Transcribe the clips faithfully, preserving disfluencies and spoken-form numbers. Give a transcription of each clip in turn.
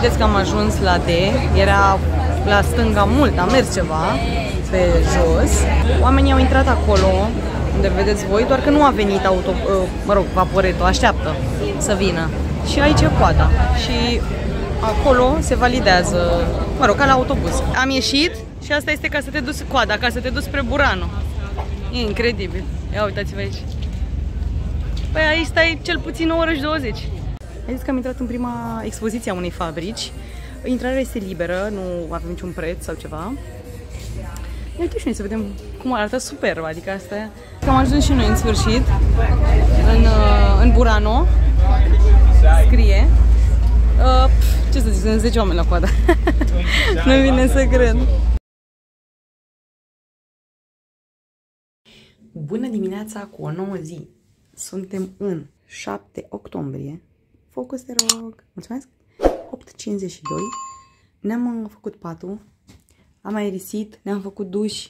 Vedeți că am ajuns la D, era la stânga mult, am mers ceva pe jos. Oamenii au intrat acolo, unde vedeți voi, doar că nu a venit auto, mă rog, Vaporetto, așteaptă să vină. Și aici e coada și acolo se validează, mă rog, ca la autobuz. Am ieșit și asta este ca să te duci coada, ca să te duci spre Burano. E incredibil. Ia uitați-vă aici. Păi aici stai cel puțin o oră și douăzeci. Am zis că am intrat în prima expoziție a unei fabrici. Intrarea este liberă, nu avem niciun preț sau ceva. Uite și noi să vedem cum arată superb, adică asta e. Am ajuns și noi în sfârșit, în, în Burano. Scrie. Uh, pf, ce să zic, sunt zece oameni la coadă. Nu vine să cred. Bună dimineața cu o nouă zi. Suntem în șapte octombrie. Focus, te rog. Mulțumesc. opt cincizeci și doi. Ne-am făcut patul. Am aerisit, ne-am făcut duș.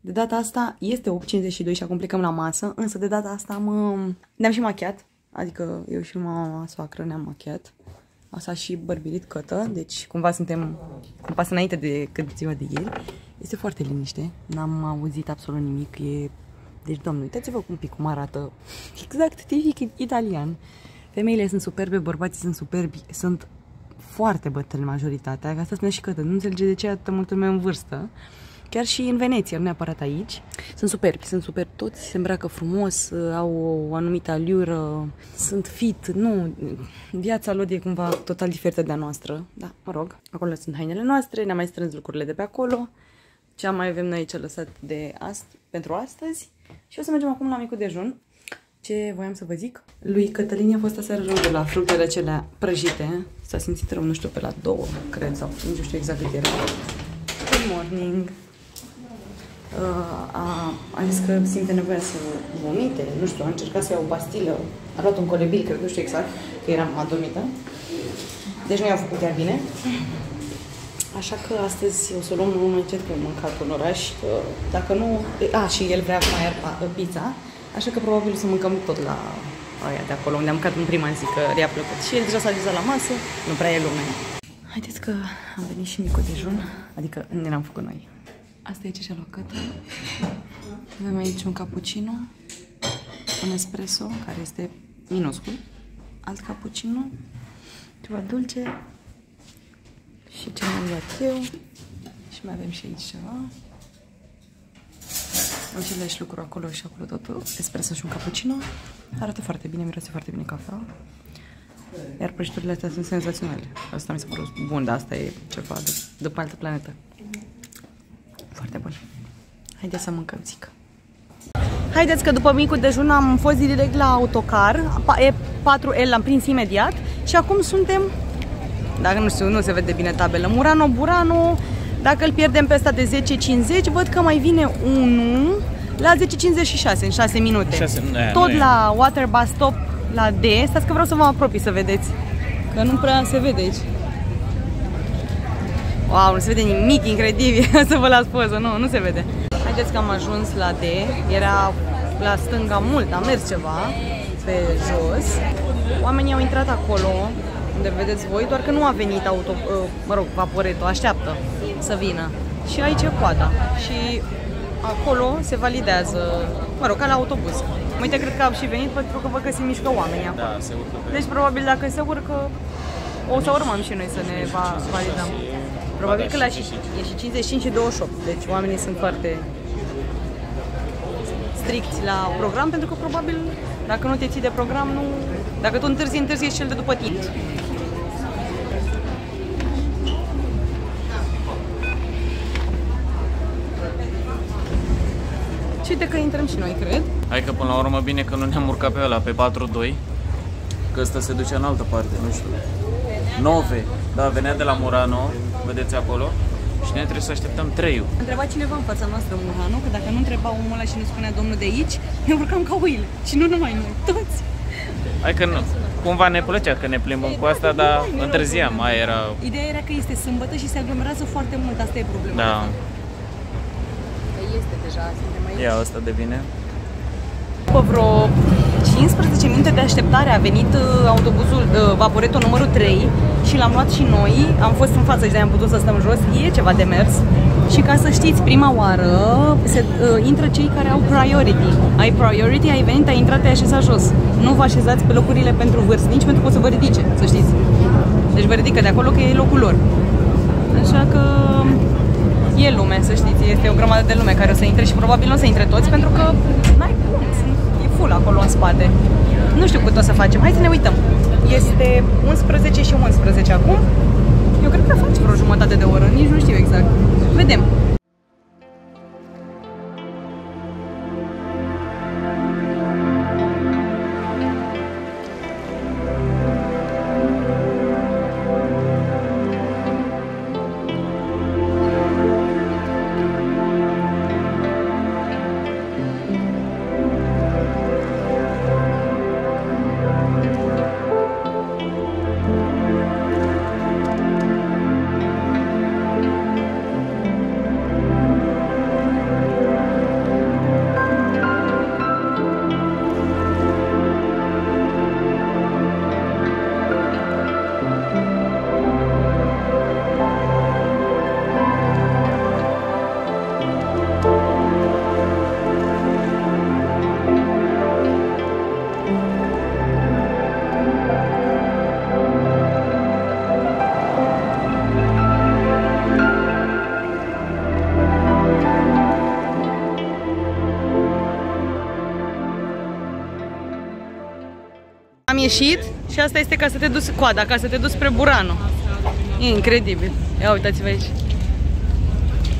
De data asta este opt cincizeci și doi și acum plecăm la masă, însă de data asta am, ne-am și machiat. Adică eu și mama, soacră, ne-am machiat. Asta și bărbirit cătă, deci cumva suntem un pas înainte de cât ziua de ieri. Este foarte liniște, n-am auzit absolut nimic. E... Deci, domnule, uitați-vă un pic cum arată exact tipic italian. Femeile sunt superbe, bărbații sunt superbi, sunt foarte bătrâni majoritatea. Asta spunea și Cătă, nu înțelege de ce atâta multă lume în vârstă. Chiar și în Veneția, nu neapărat aici. Sunt superbi, sunt superbi toți, se îmbracă frumos, au o anumită aliură, sunt fit, nu, viața lor e cumva total diferită de a noastră. Da, mă rog, acolo sunt hainele noastre, ne-am mai strâns lucrurile de pe acolo. Ce mai avem noi aici lăsat de ast pentru astăzi. Și o să mergem acum la micul dejun. Ce voiam să vă zic? Lui Cătălin a fost aseară rău de la fructele acelea prăjite. S-a simțit rău, nu știu, pe la două, cred, sau nu știu exact cât era. Good morning! Uh, a, a zis că simte nevoia să vomite, nu știu, a încercat să ia o pastilă, a luat un colebil, cred, nu știu exact, că eram adomită. Deci nu i-au făcut chiar bine. Așa că astăzi o să luăm un încet cu mâncatul în oraș, că dacă nu... A, și el vrea mai iar pizza, așa că probabil o să mâncăm tot la aia de acolo, unde am mâncat în prima zi, că i-a plăcut. Și el deja s-a ajuns la masă, nu prea e lume. Haideți că am venit și micul dejun, adică ne l-am făcut noi. Asta e ce și-a luat Cătă. Avem aici un cappuccino, un espresso, care este minuscul, alt cappuccino, ceva dulce și ce am luat eu. Și mai avem și aici ceva. Același lucru acolo și acolo totul, espresso și un cappuccino. Arată foarte bine, miroase foarte bine cafea. Iar prăjiturile astea sunt senzaționale. Asta mi se pare bun, dar asta e ceva de, de pe altă planetă. Foarte bun. Haideți să mâncăm, zic. Haideți că după micul dejun am fost direct la autocar. E patru L l-am prins imediat. Și acum suntem, dacă nu știu, nu se vede bine tabelă, Murano, Burano. Dacă îl pierdem pe ăsta de zece cincizeci, văd că mai vine unul la zece cincizeci și șase, în șase minute. șase, ne, tot ne. La Water Bus Stop, la D. Stați că vreau să mă apropii să vedeți, că nu prea se vede aici. Wow, nu se vede nimic, incredibil, să vă las poză, nu, nu se vede. Haideți că am ajuns la D, era la stânga mult, am mers ceva pe jos. Oamenii au intrat acolo, unde vedeți voi, doar că nu a venit auto, mă rog, Vaporetto, așteaptă să vină. Și aici e coada și acolo se validează, mă rog, ca la autobuz. Uite, cred că au și venit pentru că văd că se mișcă oamenii acolo. Da, se urcă. Deci probabil dacă se urcă, o să urmăm și noi să ne validăm. Probabil că la și, e și cincizeci și cinci și douăzeci și opt, deci oamenii sunt foarte stricți la program, pentru că probabil dacă nu te ții de program, nu... Dacă tu întârzi, întârzi ești cel de după tine. Și uite că intrăm și noi, cred. Hai că până la urmă bine că nu ne-am urcat pe ăla, pe patru doi, că ăsta se duce în altă parte, nu știu. nouă, da, venea de la Murano, vedeți acolo, și noi trebuie să așteptăm treiul. Întreba cineva în fața noastră Murano, că dacă nu întreba omul ăla și ne spunea domnul de aici, ne urcam ca uile. Și nu numai noi, toți. Hai că nu, cumva ne plăcea că ne plimbăm e, cu asta, da, dar nu, întârziam, nu, nu. Mai era... Ideea era că este sâmbătă și se aglomerează foarte mult, asta e problema. Da. Că este deja, suntem aici. Ia, asta devine. După vreo cincisprezece minute de așteptare a venit autobuzul uh, Vaporetto numărul trei și l-am luat și noi. Am fost în față și de-aia am putut să stăm jos. E ceva de mers. Și ca să știți, prima oară se, uh, intră cei care au priority. Ai priority, ai venit, ai intrat, te-ai așezat jos. Nu vă așezați pe locurile pentru vârstnici, pentru că o să vă ridice, să știți. Deci vă ridică de acolo că e locul lor. Așa că e lume, să știți, este o grămadă de lume care o să intre și probabil nu o să intre toți, pentru că n-ai cum, e full acolo în spate. Nu știu cât o să facem, hai să ne uităm. Este unsprezece și unsprezece acum. Eu cred că faci vreo jumătate de oră, nici nu știu exact. Vedem. Am ieșit și asta este ca să te duci coada, ca să te duci spre Burano. E incredibil. Ia uitați-vă aici.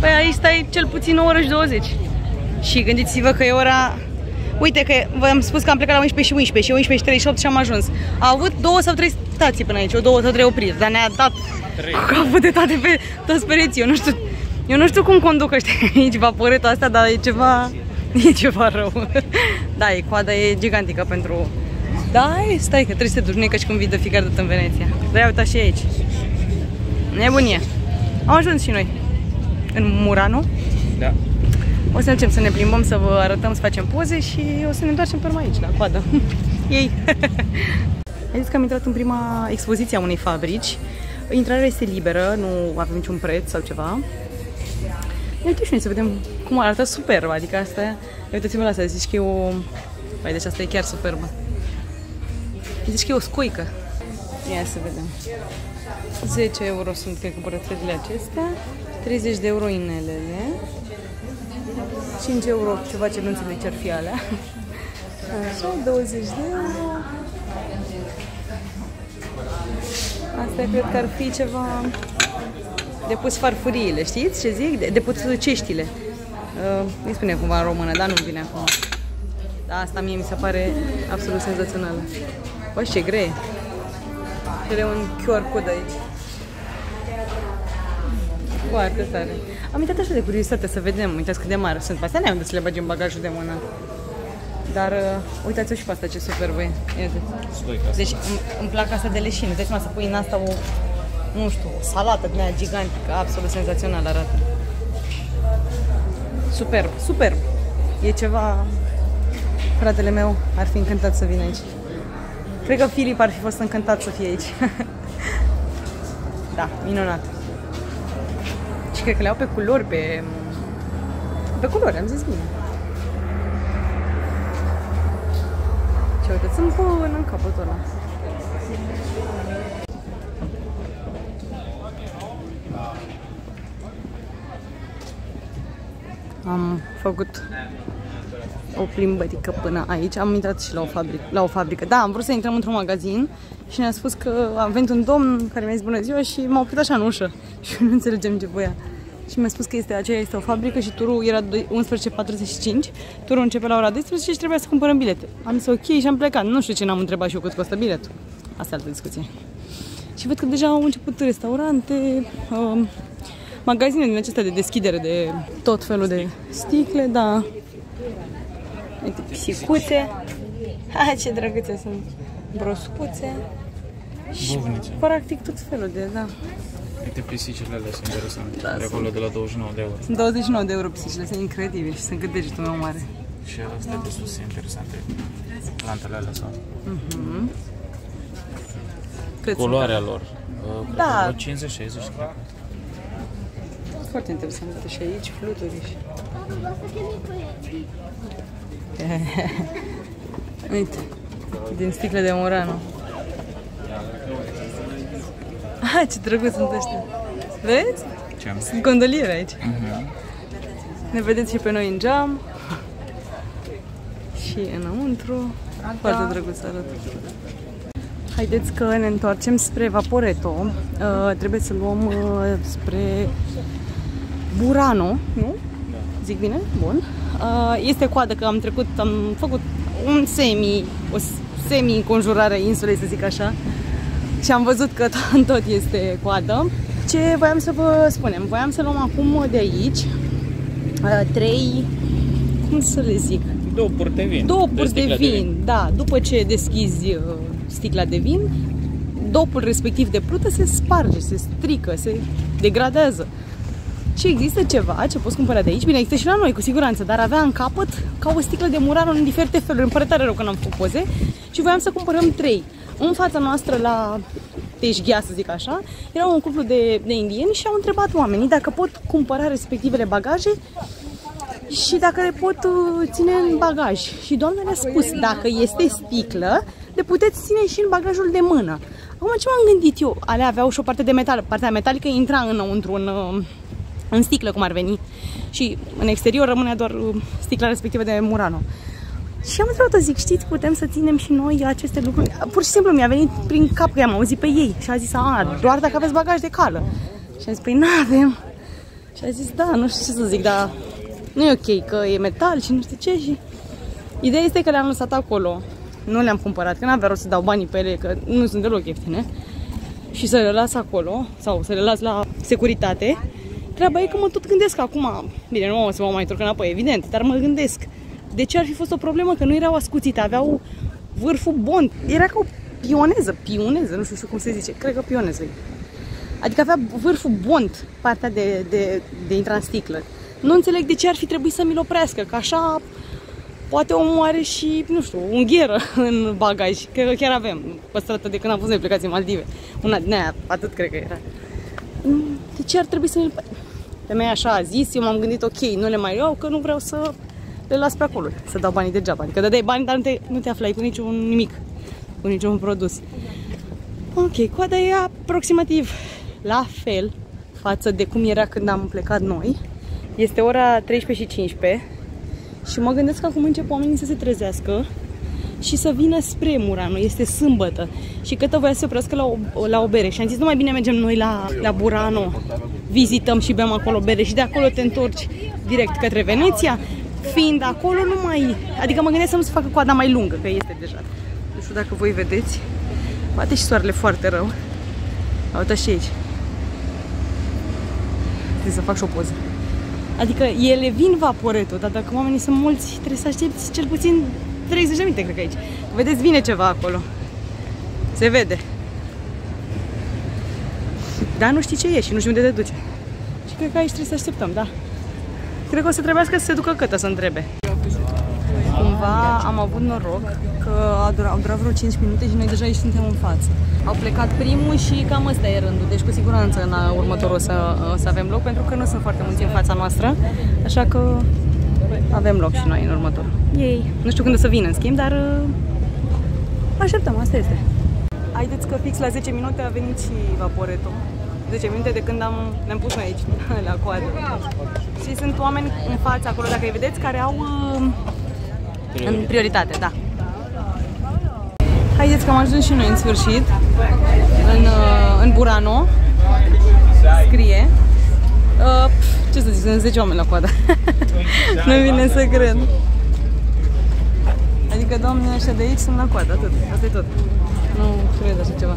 Păi aici stai cel puțin o oră și douăzeci. Și gândiți-vă că e ora... Uite că v-am spus că am plecat la unsprezece și unsprezece, și unsprezece și treizeci și opt și am ajuns. A avut două sau trei stații până aici, o două sau trei opriri, dar ne-a dat cu capul de toate pe toți pereții. Eu nu știu, eu nu știu cum conduc ăștia aici Vaporetto asta, dar e ceva... E ceva rău. Da, e, coada e gigantică pentru... Da, stai că trebuie să te duci, nu e ca și cum vii de fiecare dată în Veneția. Dar ia uita și aici. Nebunie. Am ajuns și noi în Murano. Da. O să începem să ne plimbăm, să vă arătăm, să facem poze și o să ne întoarcem pe urmă aici, la coadă. Ei. Am zis că am intrat în prima expoziție a unei fabrici. Intrarea este liberă, nu avem niciun preț sau ceva. Ia uite și noi să vedem cum arată superb, adică asta... Ia uitați-vă la asta, zici că e o... Păi, deci asta e chiar superbă. Zici că e o scoică. Ia să vedem. zece euro sunt, cred că, bucătările acestea. treizeci de euro inelele. cinci euro ceva ce nu înțeleg ce ar fi alea. Așa, douăzeci de euro. Asta cred că ar fi ceva... De pus farfuriile, știți ce zic? De, de pus ceștile. Uh, îi spune cumva în română, dar nu-mi vine acum. Da, asta mie mi se pare absolut senzațională. Băi, ce greu e. Și are un Q R code aici. Foarte tare. Am uitat așa de curiozitate să vedem. Uitați cât de mari sunt. Pe astea ne-am de să le bagi în bagajul de mână. Dar uh, uitați-o și pe asta ce superbă e. Deci îmi, îmi plac asta de leșine. Deci mă, să pui în asta o, nu știu, o salată din aia gigantică. Absolut senzațional arată. Superb, superb. E ceva... Fratele meu ar fi încântat să vină aici. Cred că Filip ar fi fost încântat să fie aici. Da, minunat. Și cred că le au pe culori, pe... Pe culori, am zis bine. Și uite, sunt până în capătul ăla. Am făcut... o plimbărică până aici. Am intrat și la o fabrică. La o fabrică. Da, am vrut să intrăm într-un magazin și ne-a spus că am venit un domn care mi-a zis bună ziua și m-a oprit așa în ușă și nu înțelegem ce voia. Și mi-a spus că este, aceea este o fabrică și turul era unsprezece patruzeci și cinci, turul începe la ora douăsprezece și trebuia să cumpărăm bilete. Am zis ok și am plecat. Nu știu ce n-am întrebat și eu cât costă biletul. Asta e altă discuție. Și văd că deja au început restaurante, uh, magazine din acestea de deschidere de tot felul de sticle, da. Uite, pisicuțe. Ha, ce drăguțe sunt. Broscuțe. Și practic tot felul de, da. Uite, pisicile alea sunt interesante. Da, de acolo de la douăzeci și nouă de euro. Sunt douăzeci și nouă de euro pisicile, sunt incredibile și sunt cât degetul meu mare. Și asta de sus e interesante. plantele alea sau... Mm-hmm. Coloarea lor. Uh, da. cincizeci șaizeci, cred. Foarte interesant. Și aici fluturi și... Uite, din sticle de Murano. Ah, ce drăguți sunt ăștia. Vezi? Ce? Sunt gondoliere aici. Mm-hmm. Ne vedeți și pe noi în geam. Și înăuntru. Ata. Foarte drăguț arată. Haideți că ne întoarcem spre Vaporetto. Uh, trebuie să luăm uh, spre Burano, nu? Zic bine? Bun. Uh, este coadă că am trecut, am făcut un semi, o semi-înconjurare a insulei, să zic așa. Și am văzut că tot, tot este coadă. Ce voiam să vă spunem? Voiam să luăm acum de aici uh, trei, cum să le zic? Două puri de vin. Două puri de, de, vin, de vin, da. După ce deschizi uh, sticla de vin, dopul respectiv de plută se sparge, se strică, se degradează. Și există ceva ce poți cumpăra de aici. Bine, există și la noi, cu siguranță, dar avea în capăt ca o sticlă de Murano în diferite feluri. Îmi pare tare rău că n-am făcut poze. Și voiam să cumpărăm trei. În fața noastră, la teșghea, să zic așa, era un cuplu de, de indieni și au întrebat oamenii dacă pot cumpăra respectivele bagaje și dacă le pot ține în bagaj. Și doamna le-a spus, dacă este sticlă, le puteți ține și în bagajul de mână. Acum, ce m-am gândit eu? Alea aveau și o parte de metal. Partea metalică intra înăuntru în... în sticlă, cum ar veni, și în exterior rămânea doar sticla respectivă de Murano. Și am întrebat-o, zic, știți, putem să ținem și noi aceste lucruri? Pur și simplu mi-a venit prin cap că am auzit pe ei și a zis, a, doar dacă aveți bagaj de cală. Și am zis, păi n-avem. Și a zis, da, nu știu ce să zic, dar nu e ok, că e metal și nu știu ce. Și ideea este că le-am lăsat acolo, nu le-am cumpărat, că n-avea rost să dau banii pe ele, că nu sunt deloc ieftine, și să le las acolo, sau să le las la securitate. Treaba e că mă tot gândesc acum, bine, nu o să mă mai întorc înapoi, evident, dar mă gândesc de ce ar fi fost o problemă, că nu erau ascuțite, aveau vârful bond, era ca o pioneză, pioneză, nu știu cum se zice, cred că pioneză -i. Adică avea vârful bond, partea de, de, de intra în sticlă. Nu înțeleg de ce ar fi trebuit să mi-l oprească, că așa poate omul are și, nu știu, o ungheră în bagaj, cred că chiar avem, păstrată de când am fost noi plecați în Maldive, una din aia, atât cred că era. De ce ar trebui să mi-l... Femeia așa a zis, eu m-am gândit, ok, nu le mai iau, că nu vreau să le las pe acolo, să dau banii degeaba. Adică dai bani, dar nu te, nu te aflai cu niciun nimic, cu niciun produs. Ok, coada e aproximativ la fel față de cum era când am plecat noi. Este ora treisprezece și cincisprezece și mă gândesc că acum încep oamenii să se trezească și să vină spre Murano. Este sâmbătă și Cătă voia să se oprească la o, la o bere și am zis, nu mai bine mergem noi la, la Burano, vizităm și bem acolo bere și de acolo te întorci direct către Veneția. Fiind acolo nu mai... adică mă gândesc să nu se facă coada mai lungă, că este deja. Nu știu dacă voi vedeți, poate și soarele foarte rău. Uite și aici. Trebuie să fac și o poză. Adică ele vin Vaporetto, dar dacă oamenii sunt mulți trebuie să aștepți cel puțin treizeci de minute, cred că aici. Vedeți, vine ceva acolo. Se vede. Dar nu știi ce e și nu știu unde te duce. Și cred că aici trebuie să așteptăm, da? Cred că o să trebuiască să se ducă Cătă să întrebe. Cumva am avut noroc că au durat, au durat vreo cinci minute și noi deja aici suntem în față. Au plecat primul și cam ăsta e rândul. Deci cu siguranță în următorul o să, o să avem loc, pentru că nu sunt foarte mulți în fața noastră. Așa că... avem loc și noi în următorul. Ei. Nu știu când o să vină, în schimb, dar așteptăm, asta este. Haideți că fix la zece minute a venit și Vaporetto. zece minute de când am, ne-am pus noi aici, la coadă. Și sunt oameni în fața acolo, dacă îi vedeți, care au prioritate. În prioritate, da. Haideți că am ajuns și noi în sfârșit, în, în Burano, scrie. Uh, pf, ce să zic, sunt zece oameni la coadă. Nu vine să cred. Adică doamne, ăștia de aici sunt la coadă, atât, asta e tot. Nu cred așa ceva.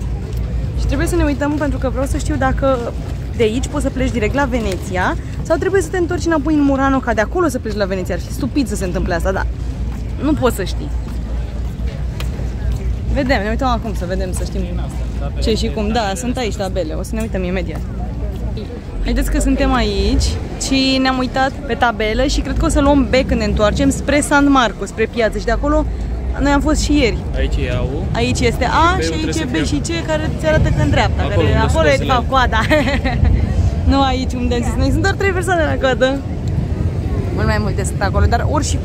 Și trebuie să ne uităm, pentru că vreau să știu dacă de aici poți să pleci direct la Veneția sau trebuie să te întorci înapoi în Murano, ca de acolo să pleci la Veneția. Ar fi stupid să se întâmple asta, dar nu poți să știi. Vedem, ne uităm acum să vedem, să știm ce și cum. Da, sunt aici tabele, o să ne uităm imediat. Vedeți că suntem aici și ne-am uitat pe tabelă și cred că o să luăm B când ne întoarcem spre San Marco, spre piață, și de acolo Noi am fost și ieri. Aici e A, -ul. Aici este A și aici e B și C, care ți arată când dreapta. Acolo, care, acolo e de fapt coada. Nu aici unde am zis noi, sunt doar trei persoane la coadă. Mult mai multe sunt acolo, dar oricum.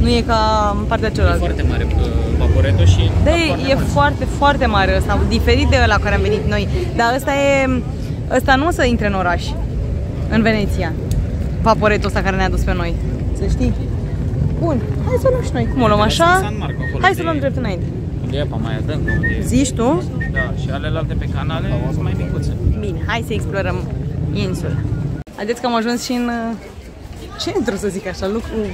Nu e ca în partea cealaltă. E foarte mare Vaporetto și... Da, e, e foarte, foarte mare ăsta, diferit de la care am venit noi. Dar ăsta e... Ăsta nu o să intre în oraș, în Veneția. Vaporetto ăsta care ne-a dus pe noi. Să știi? Bun, hai să luăm și noi. Cum o luăm așa? Hai să luăm drept înainte. Unde e apa mai adâncă? Zici tu? Da, și alelalte pe canale sunt mai micuțe. Bine, hai să explorăm insula. Haideți că am ajuns și în... centru, să zic așa,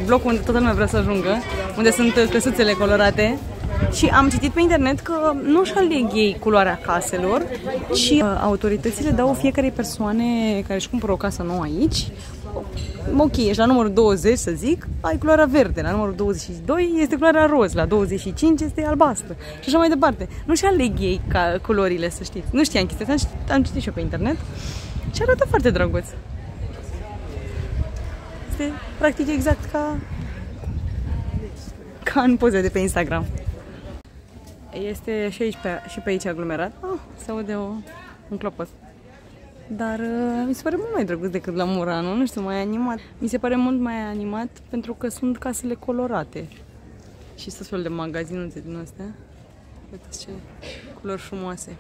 blocul unde toată lumea vrea să ajungă, unde sunt căsuțele colorate. Și am citit pe internet că nu își aleg ei culoarea caselor, ci autoritățile dau fiecare persoane care își cumpără o casă nouă aici. Ok, ești la numărul douăzeci, să zic, ai culoarea verde, la numărul douăzeci și doi este culoarea roz, la douăzeci și cinci este albastră și așa mai departe. Nu își aleg ei ca culorile, să știți. Nu știam chestia asta, am citit și eu pe internet și arată foarte drăguț. Este practic exact ca, ca în poze de pe Instagram. Este și, aici pe, și pe aici aglomerat. Oh, se aude o, un clopot. Dar uh, mi se pare mult mai drăguț decât la Murano, nu știu, mai animat. Mi se pare mult mai animat pentru că sunt casele colorate. Și sunt fel de magazinuțe din astea. Uitați ce culori frumoase.